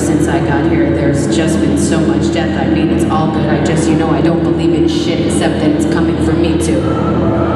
ever since I got here. There's just been so much death. I mean, it's all good. I just, you know, I don't believe in shit except that it's coming for me too.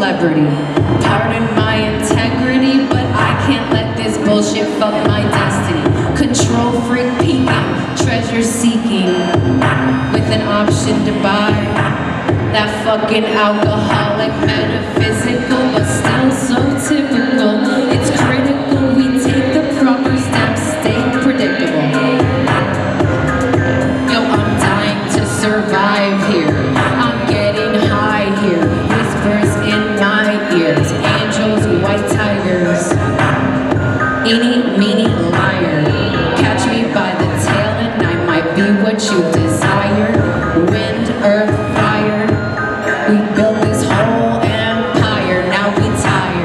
celebrity. Pardon my integrity, but I can't let this bullshit fuck my destiny. Control freak peeking, treasure seeking, with an option to buy that fucking alcoholic metaphysical, but still so typical. It's critical we take the proper steps, stay predictable. Yo, I'm dying to survive here. I'm getting high here. Whispers in my ears, angels, white tigers. Eeny, meeny, liar. Catch me by the tail and I might be what you desire. Wind, earth, fire. We built this whole empire, now we tired.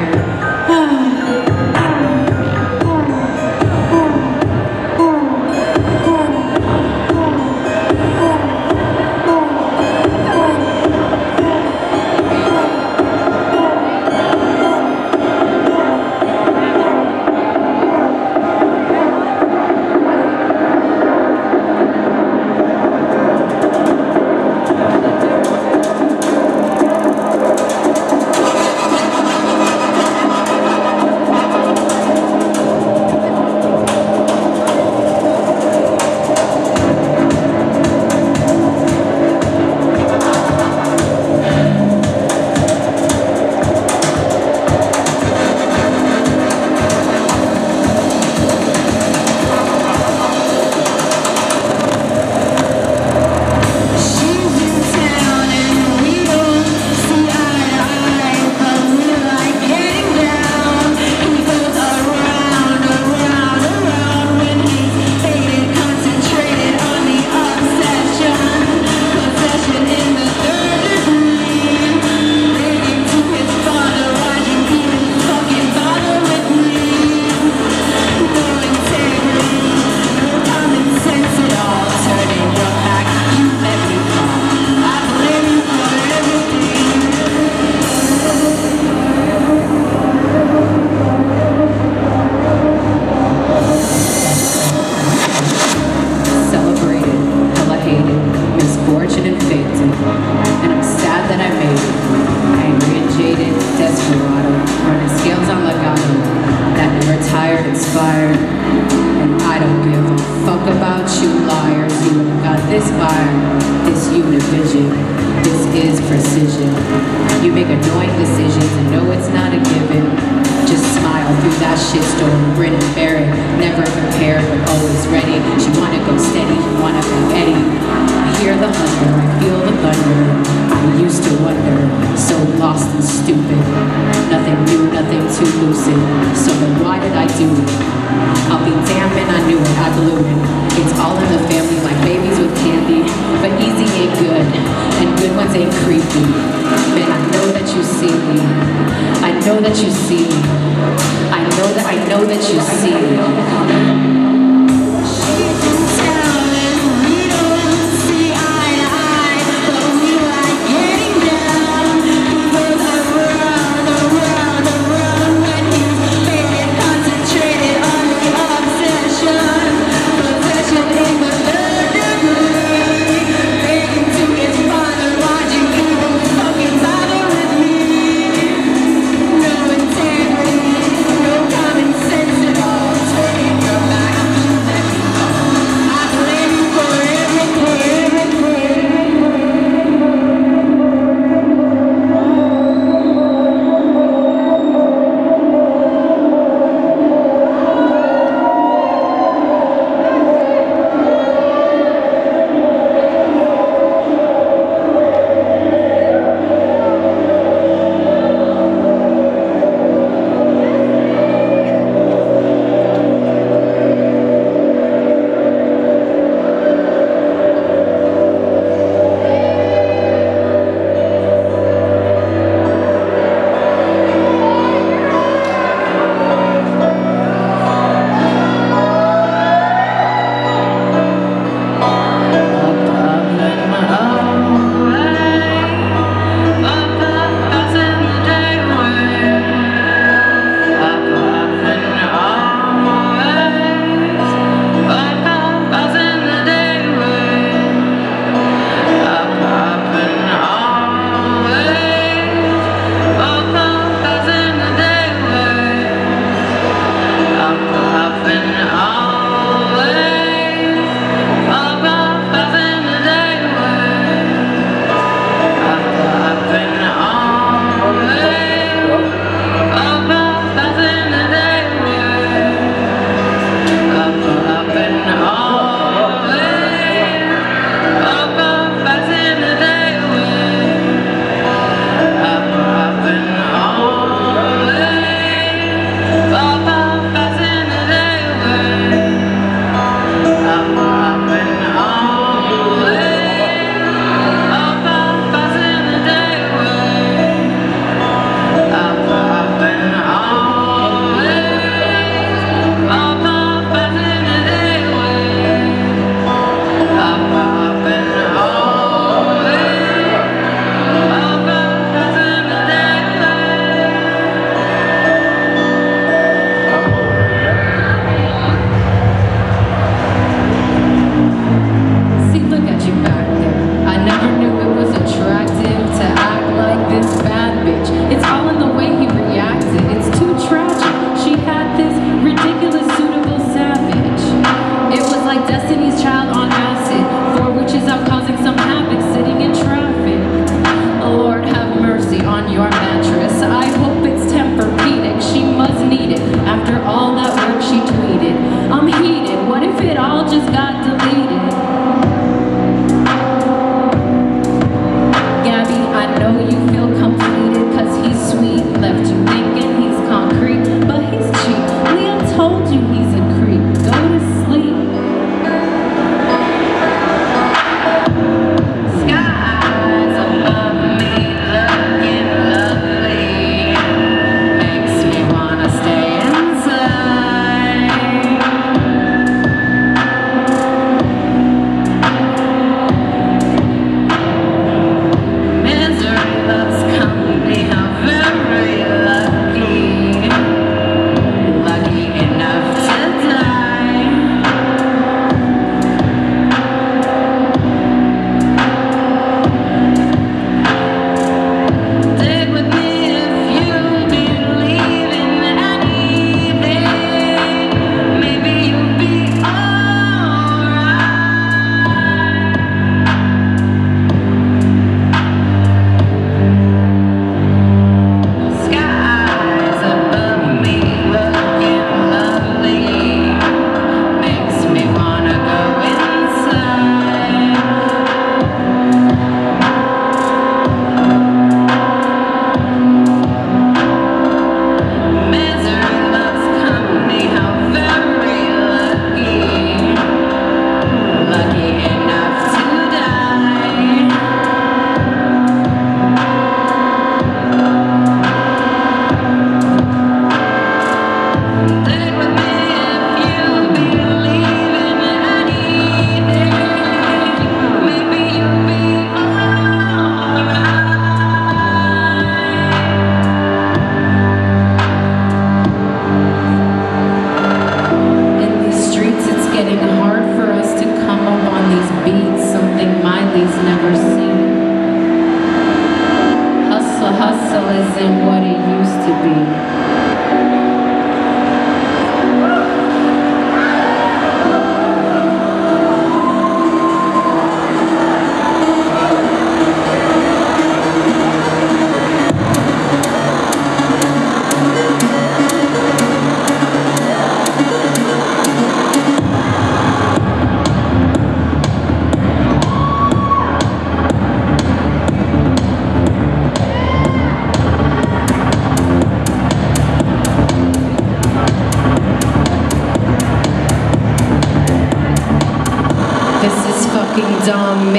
And I don't give a fuck about you liars. You have got this fire, this univision, this is precision. You make annoying decisions and know it's not a given. Just smile through that shitstorm, grin and bear it. Never prepared but always ready. She wanna go steady, you wanna go Eddie. I hear the thunder, I feel the thunder. I used to wonder, so lost and stupid. Nothing new, nothing too lucid. So then why did I do it? I'll be damned and I knew it, I blew it. It's all in the family like babies with candy. But easy ain't good, and good ones ain't creepy. Man, I know that you see me. I know that you see me. I know that you see me.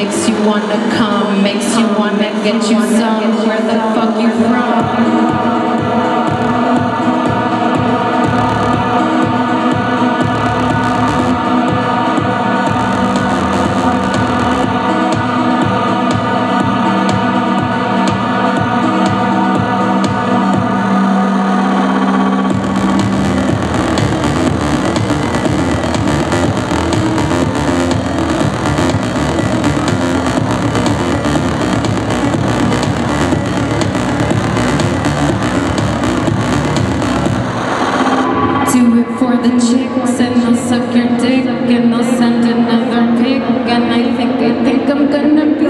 makes you wanna come, makes you wanna get you some, where the fuck you from? For the chicks, and they'll suck your dick, and they'll send another pig, and I think I'm gonna be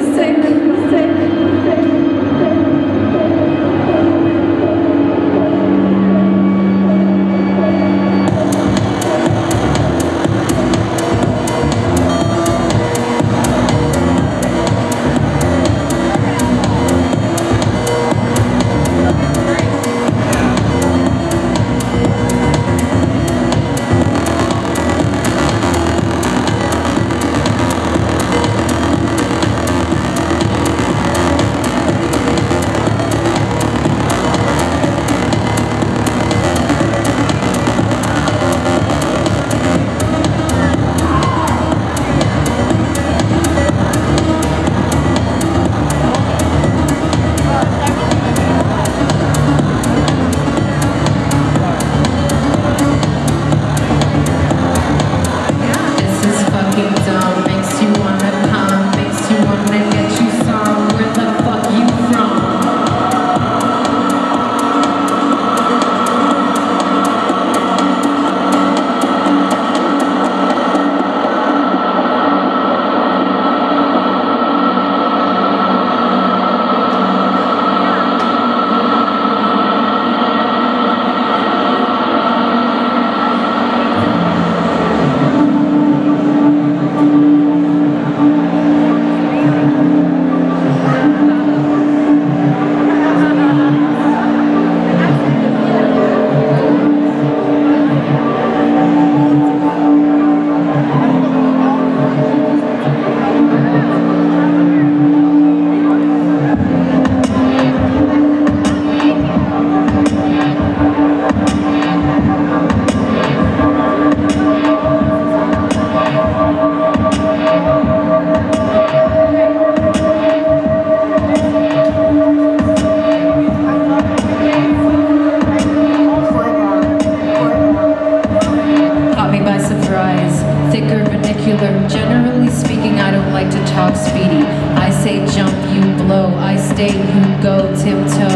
generally speaking. I don't like to talk speedy. I say jump, you blow. I stay, you go tiptoe.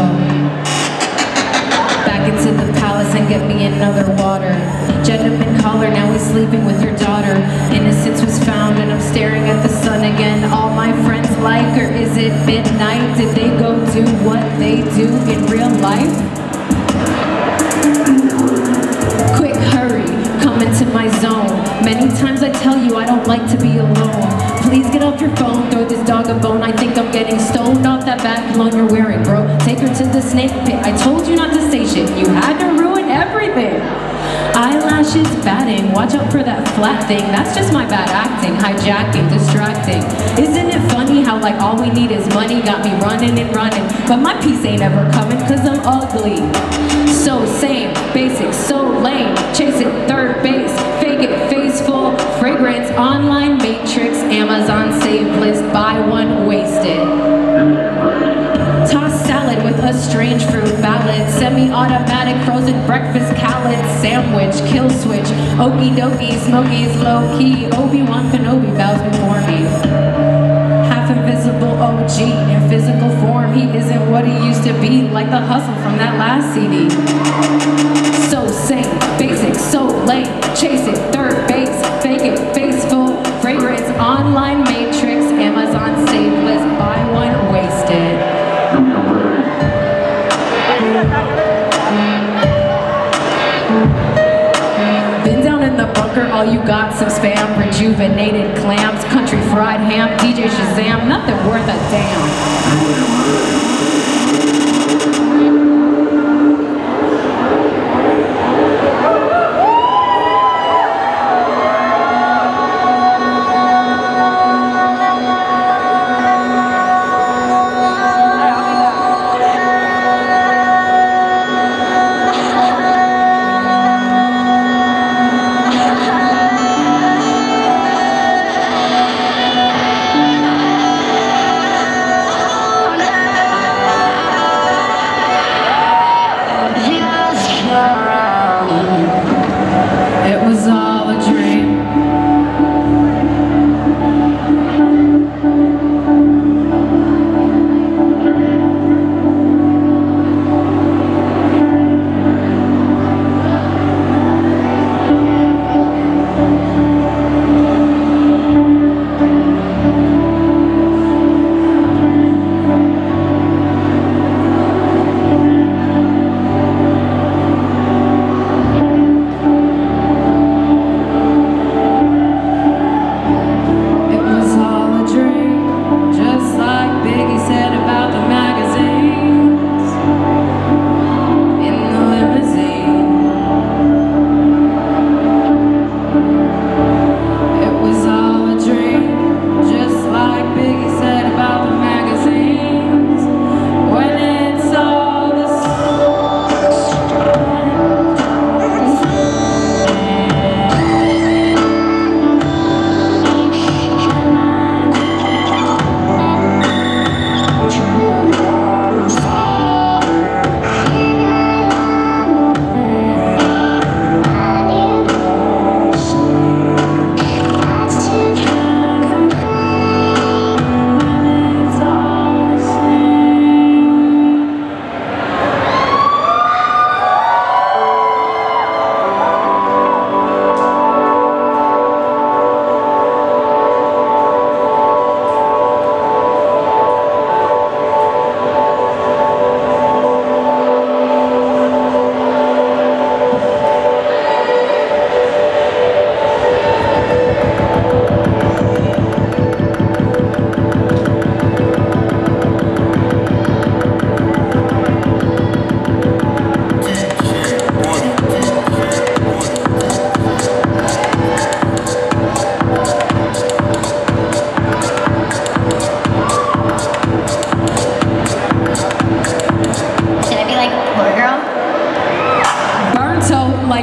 Back into the palace and get me another water. Gentleman caller, now he's sleeping with your daughter. Innocence was found and I'm staring at the sun again. All my friends like her. Is it midnight? Did they go do what they do in real life? Quick, hurry, come into my zone. Many times I tell you I don't like to be alone. Please get off your phone, throw this dog a bone. I think I'm getting stoned off that back cologne you're wearing, bro. Take her to the snake pit. I told you not to say shit. You had to ruin everything. Eyelashes batting, watch out for that flat thing. That's just my bad acting, hijacking, distracting. Isn't it funny how like all we need is money? Got me running and running, but my piece ain't ever coming cause I'm ugly. So same, basic, so lame. Chasing third base, fake it, face full. Fragrance, online matrix, Amazon save list, buy one, wasted. Toss salad with a strange fruit ballad. Semi-automatic frozen breakfast salad sandwich, kill switch. Okie dokie, Smokies, low key. Obi-Wan Kenobi bows before me. Half invisible OG in physical form. He isn't what he used to be, like the hustle from that last CD. So same, basic, so lame. Chase it, third base, fake it, face full. Fragrance, online matrix, Amazon save list, buy one, wasted. Been down in the bunker, all you got, some spam, rejuvenated clams, country fried ham, DJ Shazam, nothing worth a damn.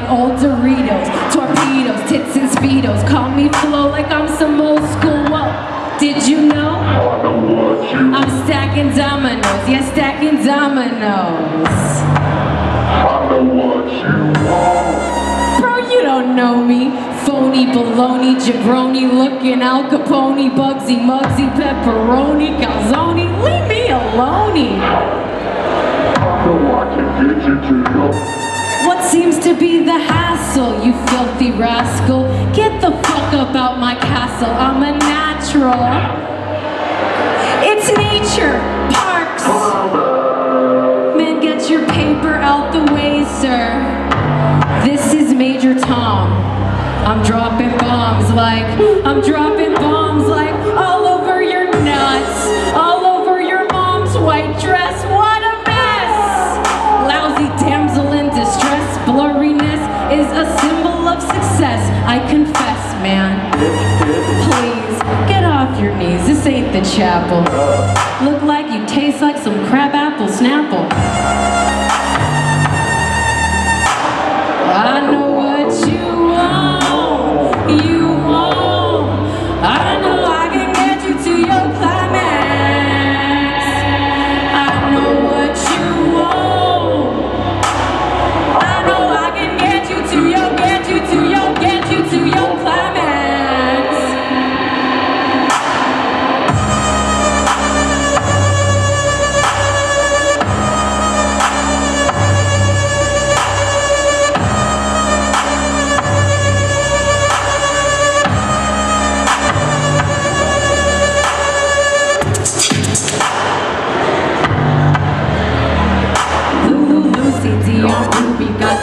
like old Doritos, torpedoes, tits and speedos. Call me flow like I'm some old school. Whoa, did you know? I'm stacking dominoes, yeah, stacking dominoes. I know what you want. Bro, you don't know me. Phony, baloney, jabroni, looking Al Capone, Bugsy, Mugsy, pepperoni, calzone. Leave me alone. What seems to be the hassle, you filthy rascal? Get the fuck up out my castle, I'm a natural. It's nature, parks. Man, get your paper out the way, sir. This is Major Tom. I'm dropping bombs like, I'm dropping bombs like all over your nuts, all over your mom's white dress. Blurriness is a symbol of success, I confess, man. Please, get off your knees, this ain't the chapel. Look like you taste like some crab apple Snapple. I know what you want, you want. I know I can get you to your climax. I know what you want.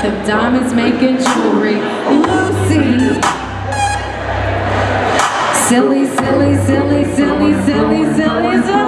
The diamonds making jewelry, Lucy. Silly, silly, silly, silly, silly, silly, silly.